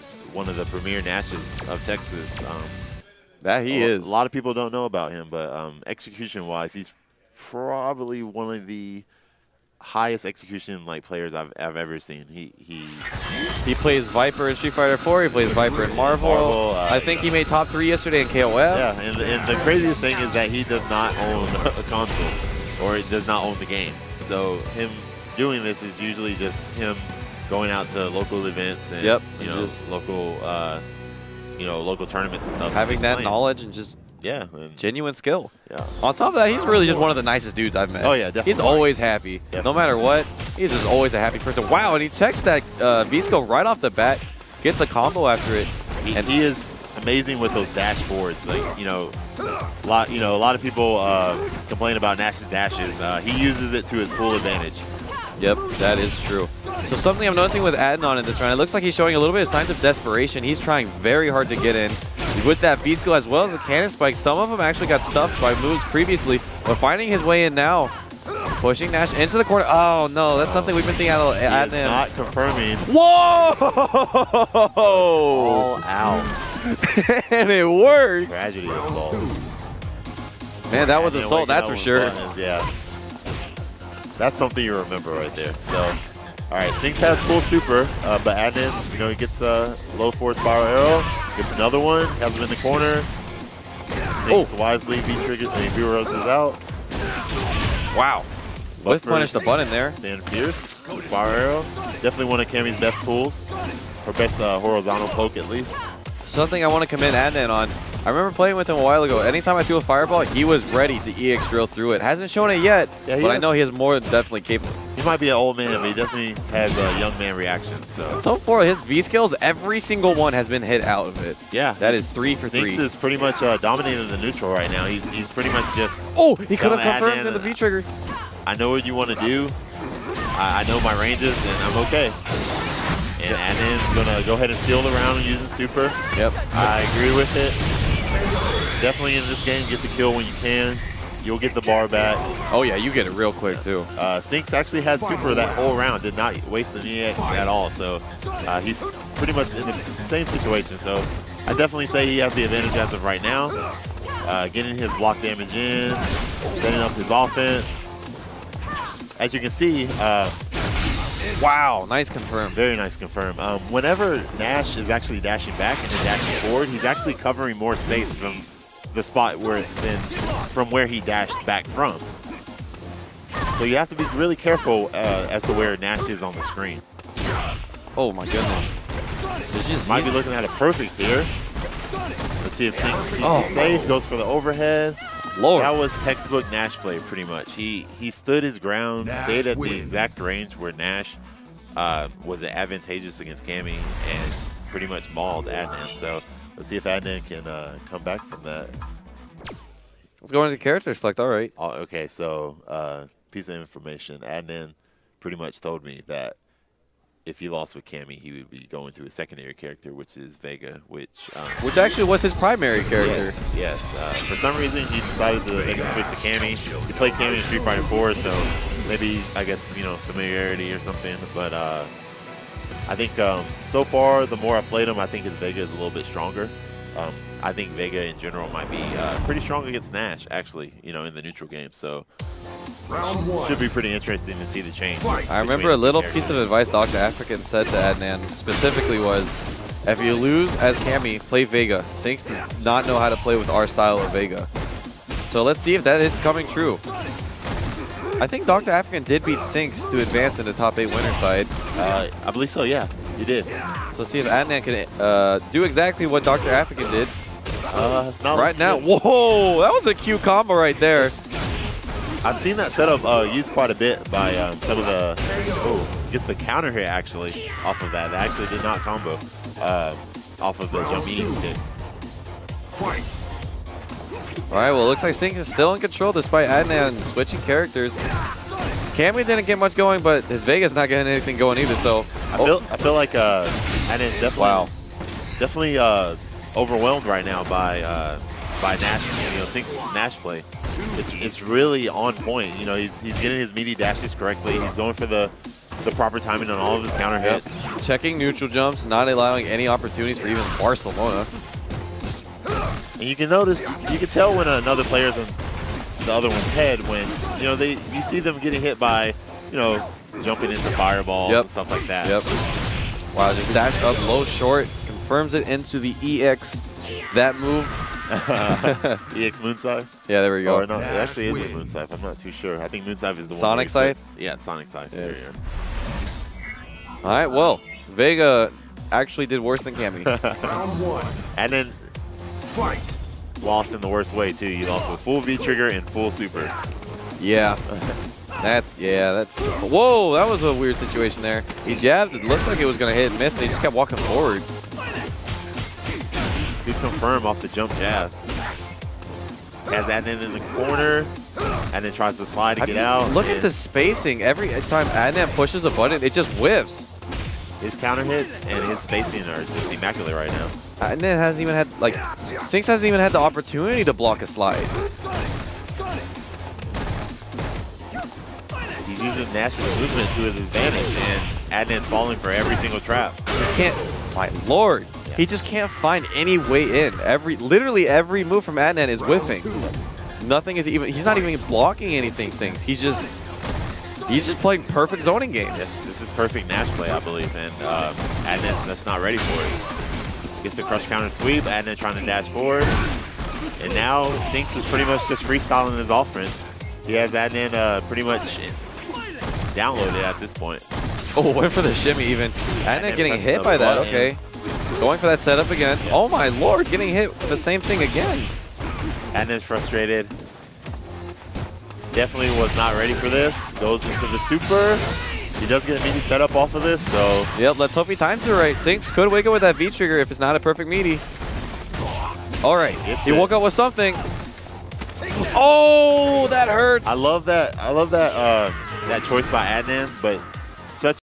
is one of the premier Nashes of Texas. That he is. A lot of people don't know about him, but execution-wise, he's probably one of the highest execution players I've ever seen. He plays Viper in Street Fighter 4. He plays Viper in Marvel. I think he made top 3 yesterday in KOF. Yeah, and the craziest thing is that he does not own a console, or he does not own the game. So him doing this is usually just him going out to local events and just local local tournaments and stuff. Having that knowledge and just genuine skill. Yeah. On top of that, he's really just one of the nicest dudes I've met. Oh yeah, definitely. He's always happy, no matter what. He's just always a happy person. Wow, and he checks that V-Skill right off the bat, gets the combo after it. He is amazing with those dash boards. Like a lot of people complain about Nash's dashes. He uses it to his full advantage. Yep, that is true. So something I'm noticing with Adnan in this round, it looks like he's showing a little bit of signs of desperation. He's trying very hard to get in. With that V-Skill as well as the Cannon Spike, some of them actually got stuffed by moves previously, but finding his way in now, pushing Nash into the corner. Oh no, that's something we've been seeing out of Adnan. He is not confirming. Whoa! All out. And it worked. Tragedy assault. Man, that was assault, that's for sure. Yeah. That's something you remember right there. So, all right, Synx has full super, but Adnan, he gets a low forward Spiral Arrow, gets another one, has him in the corner. Synx wisely V-Triggers and V-Roses out. Wow. With punish the button there. Then Pierce, Spiral Arrow. Definitely one of Cammy's best tools, her best horizontal poke at least. Something I want to commend Adnan on. I remember playing with him a while ago. Anytime I threw a fireball, he was ready to EX drill through it. Hasn't shown it yet, but I know he is more than definitely capable. He might be an old man, but he definitely has a young man reaction. So far, his V-Skills, every single one has been hit out of it. Yeah. That is 3 for 3. Synx is pretty much dominating the neutral right now. He's pretty much just... Oh, he could have confirmed in the V-Trigger. I know what you want to do. I know my ranges, and I'm okay. And Adnan's going to go ahead and seal the round using super. Yep. I agree with it. Definitely in this game, get the kill when you can. You'll get the bar back. Oh yeah, you get it real quick too. Synx actually had super that whole round, did not waste an EX at all. So he's pretty much in the same situation. So I definitely say he has the advantage as of right now. Getting his block damage in, setting up his offense. As you can see, wow, nice confirm. Very nice confirm. Whenever Nash is actually dashing back and then dashing forward, he's actually covering more space from the spot from where he dashed back from. So you have to be really careful as to where Nash is on the screen. Oh my goodness. So just might be looking at a perfect here. Let's see if Synx keeps it safe, goes for the overhead. Lord. That was textbook Nash play, pretty much. He stood his ground, stayed at the exact range where Nash was advantageous against Cammy, and pretty much mauled Adnan. So let's see if Adnan can come back from that. Let's go into character select. All right. Okay, so piece of information. Adnan pretty much told me that if he lost with Cammy, he would be going through a secondary character, which is Vega, which actually was his primary character. Yes, yes. For some reason, he decided to switch to Cammy. He played Cammy in Street Fighter 4, so maybe, I guess, familiarity or something. But I think so far, the more I played him, I think his Vega is a little bit stronger. I think Vega in general might be pretty strong against Nash, actually, in the neutral game. So should be pretty interesting to see the change. I remember a little piece of advice Dr. African said to Adnan specifically was, if you lose as Cammy, play Vega. Synx does not know how to play with our style of Vega. So let's see if that is coming true. I think Dr. African did beat Synx to advance in the top 8 winner side. I believe so, yeah. You did. So see if Adnan can do exactly what Dr. African did. Right now, whoa, that was a cute combo right there. I've seen that setup used quite a bit by some of the, gets the counter here actually off of that. They actually did not combo off of the jump eating kick. All right, well, it looks like Synx is still in control despite Adnan switching characters. Cammy didn't get much going, but his Vega's not getting anything going either, so. I feel like Adnan's definitely, overwhelmed right now by Nash, Synx's Nash play. It's really on point. He's getting his meaty dashes correctly. He's going for the the proper timing on all of his counter hits. Checking neutral jumps, not allowing any opportunities for even Barcelona. And you can notice, you can tell when another player's on the other one's head when, you know, you see them getting hit by, you know, jumping into fireballs and stuff like that. Wow, just dash up low short, confirms it into the EX, that move. EX Moonsive? Yeah, there we go. Or no, it actually is a Moonsive. I'm not too sure. I think Moonsive is the Sonic Scythe? Yeah, Sonic Scythe. Yes. All right, well, Vega actually did worse than Cammy. And then lost in the worst way, too. You lost with full V-Trigger and full Super. Yeah. That's... Whoa, that was a weird situation there. He jabbed. It looked like it was going to hit and miss, and he just kept walking forward. Confirm off the jump jab. Has Adnan in the corner, and then tries to slide to get out. Look at the spacing. Every time Adnan pushes a button, it just whiffs. His counter hits and his spacing are just immaculate right now. Adnan hasn't even had, like, Synx hasn't even had the opportunity to block a slide. He's using Nash's movement to his advantage, and Adnan's falling for every single trap. He can't, my lord. He just can't find any way in. Literally every move from Adnan is whiffing. Nothing is even, he's not even blocking anything, Synx. He's just playing perfect zoning game. This is perfect Nash play, I believe, and Adnan's just not ready for it. Gets the crush counter sweep, Adnan trying to dash forward. And now Synx is pretty much just freestyling his offense. He has Adnan pretty much downloaded at this point. Oh, went for the shimmy even. Adnan getting hit by that, okay. Going for that setup again. Yeah. Oh my lord, getting hit with the same thing again. Adnan's frustrated. Definitely was not ready for this. Goes into the super. He does get a meaty setup off of this, so. Yep, let's hope he times it right. Synx could wake up with that V-Trigger if it's not a perfect meaty. All right, he woke up with something. Oh, that hurts. I love that choice by Adnan, but